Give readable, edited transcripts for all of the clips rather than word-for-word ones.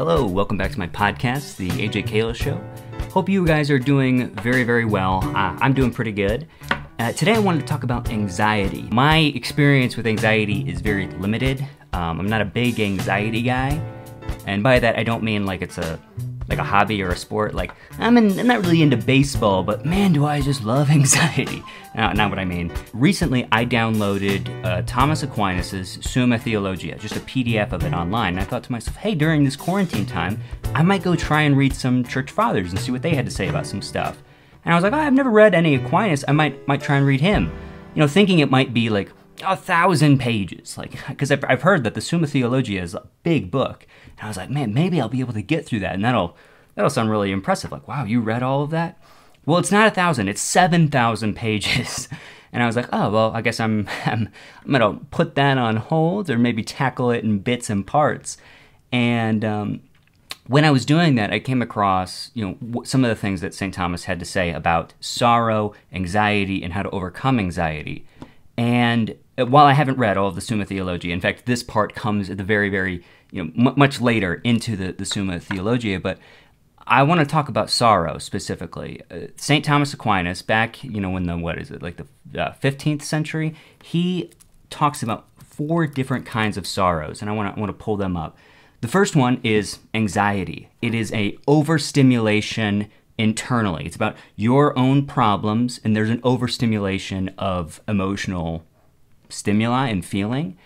Hello, welcome back to my podcast, The AJ Kallas Show. Hope you guys are doing very, very well. I'm doing pretty good. Today I wanted to talk about anxiety. My experience with anxiety is very limited. I'm not a big anxiety guy. And by that, I don't mean like it's a hobby or a sport. Like, I'm not really into baseball, but man, do I just love anxiety. Not what I mean. Recently, I downloaded Thomas Aquinas' Summa Theologiae, just a PDF of it online. And I thought to myself, hey, during this quarantine time, I might go try and read some church fathers and see what they had to say about some stuff. And I was like, oh, I've never read any Aquinas. I might try and read him. You know, thinking it might be like 1,000 pages, like, because I've heard that the Summa Theologiae is a big book, and I was like, man, maybe I'll be able to get through that, and that'll sound really impressive. Like, wow, you read all of that? Well, it's not 1,000; it's 7,000 pages, and I was like, oh, well, I guess I'm gonna put that on hold, or maybe tackle it in bits and parts. And when I was doing that, I came across, you know, some of the things that St. Thomas had to say about sorrow, anxiety, and how to overcome anxiety. And while I haven't read all of the Summa Theologiae, in fact, this part comes at the very, very, you know, much later into the Summa Theologiae, but I want to talk about sorrow specifically. St. Thomas Aquinas, back, you know, in the, what is it, like the 15th century, he talks about 4 different kinds of sorrows, and I want to pull them up. The first one is anxiety. It is a overstimulation internally. It's about your own problems, and there's an overstimulation of emotional stimuli and feeling.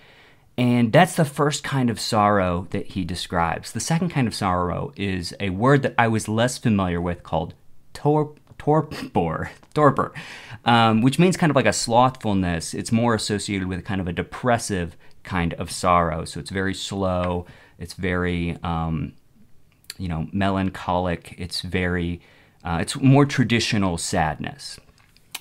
And that's the first kind of sorrow that he describes. The second kind of sorrow is a word that I was less familiar with called torpor, which means kind of like a slothfulness. It's more associated with kind of a depressive kind of sorrow. So it's very slow. It's very, you know, melancholic. It's very... it's more traditional sadness.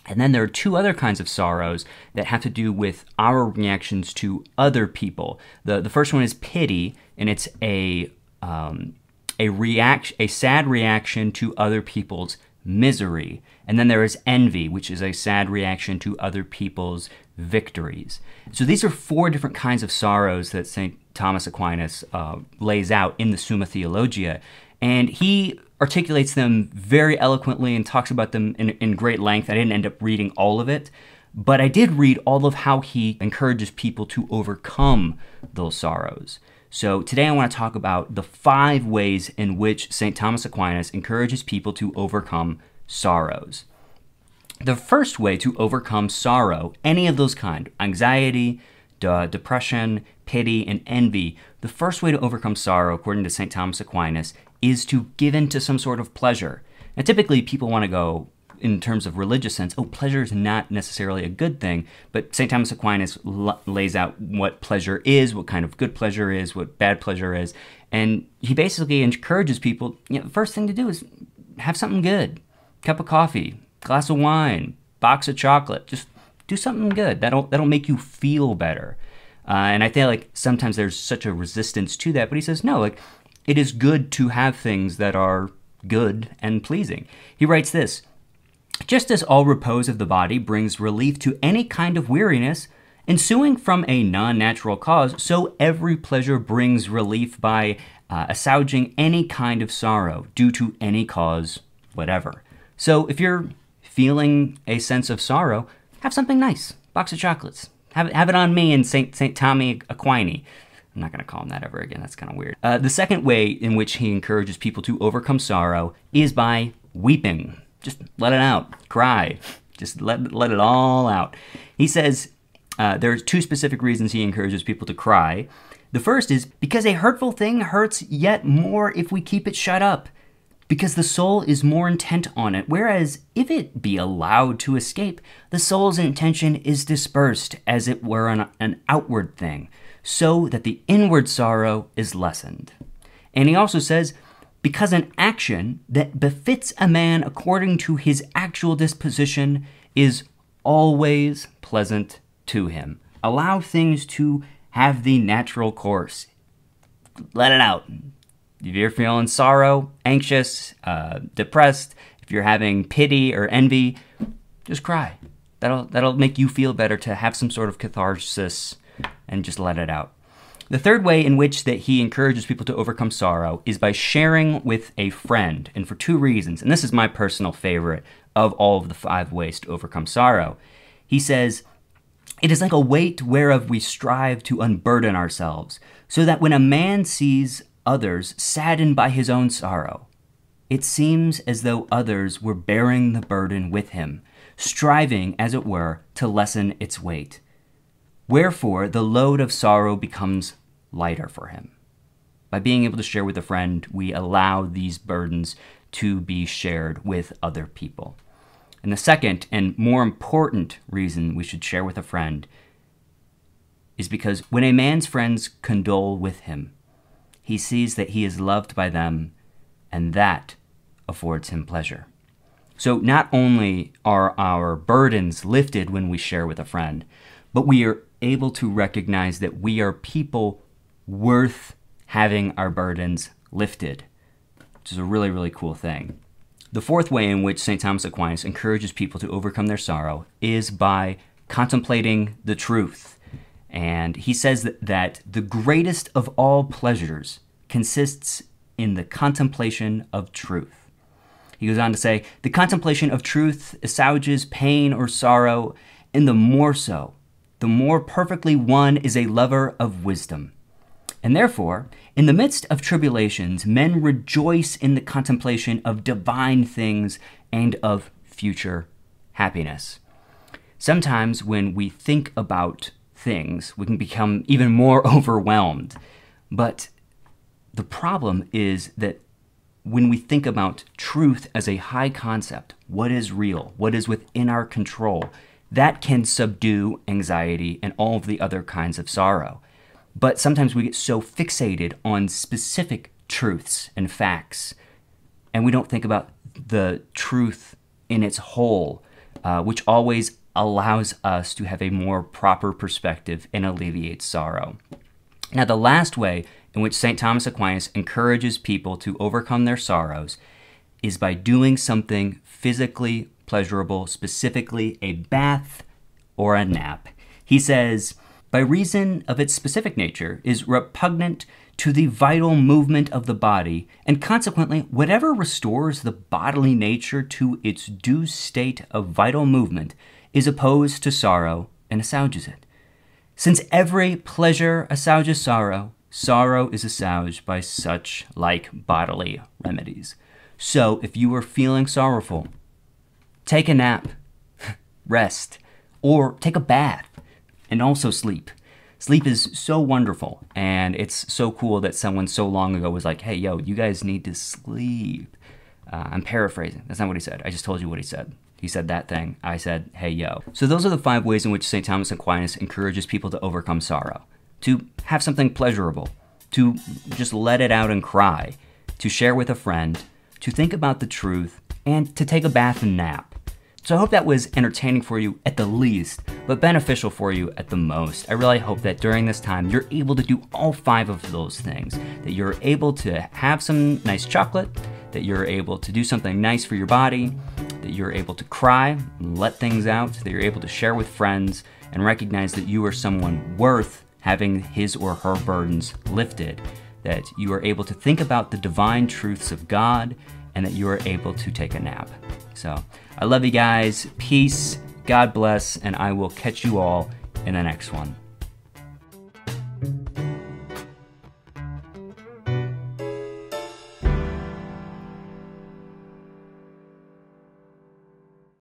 And then there are 2 other kinds of sorrows that have to do with our reactions to other people. The first one is pity, and it's a sad reaction to other people's misery. And then there is envy, which is a sad reaction to other people's victories. So these are 4 different kinds of sorrows that St. Thomas Aquinas lays out in the Summa Theologiae. And he articulates them very eloquently and talks about them in great length. I didn't end up reading all of it, but I did read all of how he encourages people to overcome those sorrows. So today I want to talk about the 5 ways in which St. Thomas Aquinas encourages people to overcome sorrows. The first way to overcome sorrow, any of those kind, anxiety, depression, pity, and envy, the first way to overcome sorrow, according to St. Thomas Aquinas, is to give in to some sort of pleasure. Now, typically, people want to go, in terms of religious sense, oh, pleasure is not necessarily a good thing, but St. Thomas Aquinas lays out what pleasure is, what kind of good pleasure is, what bad pleasure is, and he basically encourages people, you know, the first thing to do is have something good. Cup of coffee, glass of wine, box of chocolate, just do something good. That'll make you feel better. And I feel like sometimes there's such a resistance to that, but he says, no, like, it is good to have things that are good and pleasing. He writes this, just as all repose of the body brings relief to any kind of weariness ensuing from a non-natural cause, so every pleasure brings relief by assuaging any kind of sorrow due to any cause, whatever. So if you're feeling a sense of sorrow, have something nice, box of chocolates. Have it on me and St. Tommy Aquini. I'm not going to call him that ever again. That's kind of weird. The second way in which he encourages people to overcome sorrow is by weeping. Just let it out. Cry. Just let it all out. He says there are 2 specific reasons he encourages people to cry. The first is because a hurtful thing hurts yet more if we keep it shut up, because the soul is more intent on it, whereas if it be allowed to escape, the soul's intention is dispersed as it were an outward thing, so that the inward sorrow is lessened. And he also says, because an action that befits a man according to his actual disposition is always pleasant to him. Allow things to have the natural course. Let it out. If you're feeling sorrow, anxious, depressed, if you're having pity or envy, just cry. That'll make you feel better to have some sort of catharsis and just let it out. The third way in which that he encourages people to overcome sorrow is by sharing with a friend, and for two reasons. And this is my personal favorite of all of the 5 ways to overcome sorrow. He says, "It is like a weight whereof we strive to unburden ourselves, so that when a man sees others saddened by his own sorrow, it seems as though others were bearing the burden with him, striving, as it were, to lessen its weight. Wherefore, the load of sorrow becomes lighter for him." By being able to share with a friend, we allow these burdens to be shared with other people. And the second and more important reason we should share with a friend is because when a man's friends condole with him, he sees that he is loved by them, and that affords him pleasure. So not only are our burdens lifted when we share with a friend, but we are able to recognize that we are people worth having our burdens lifted, which is a really, really cool thing. The fourth way in which St. Thomas Aquinas encourages people to overcome their sorrow is by contemplating the truth. And he says that the greatest of all pleasures consists in the contemplation of truth. He goes on to say, "The contemplation of truth assuages pain or sorrow, and the more so, the more perfectly one is a lover of wisdom. And therefore, in the midst of tribulations, men rejoice in the contemplation of divine things and of future happiness." Sometimes when we think about things, we can become even more overwhelmed. But the problem is that when we think about truth as a high concept, what is real, what is within our control, that can subdue anxiety and all of the other kinds of sorrow. But sometimes we get so fixated on specific truths and facts, and we don't think about the truth in its whole, which always allows us to have a more proper perspective and alleviates sorrow. Now, the last way in which St. Thomas Aquinas encourages people to overcome their sorrows is by doing something physically pleasurable, specifically a bath or a nap. He says, "By reason of its specific nature, is repugnant to the vital movement of the body, and consequently, whatever restores the bodily nature to its due state of vital movement is opposed to sorrow and assuages it. Since every pleasure assuages sorrow, sorrow is assuaged by such like bodily remedies." So if you are feeling sorrowful, take a nap, rest, or take a bath, and also sleep. Sleep is so wonderful, and it's so cool that someone so long ago was like, "Hey, yo, you guys need to sleep." I'm paraphrasing. That's not what he said. I just told you what he said. He said that thing. I said, "Hey, yo." So those are the 5 ways in which St. Thomas Aquinas encourages people to overcome sorrow: to have something pleasurable, to just let it out and cry, to share with a friend, to think about the truth, and to take a bath and nap. So I hope that was entertaining for you at the least, but beneficial for you at the most. I really hope that during this time, you're able to do all 5 of those things, that you're able to have some nice chocolate, that you're able to do something nice for your body, that you're able to cry and let things out, that you're able to share with friends and recognize that you are someone worth having his or her burdens lifted, that you are able to think about the divine truths of God, and that you are able to take a nap. So I love you guys. Peace, God bless, and I will catch you all in the next one.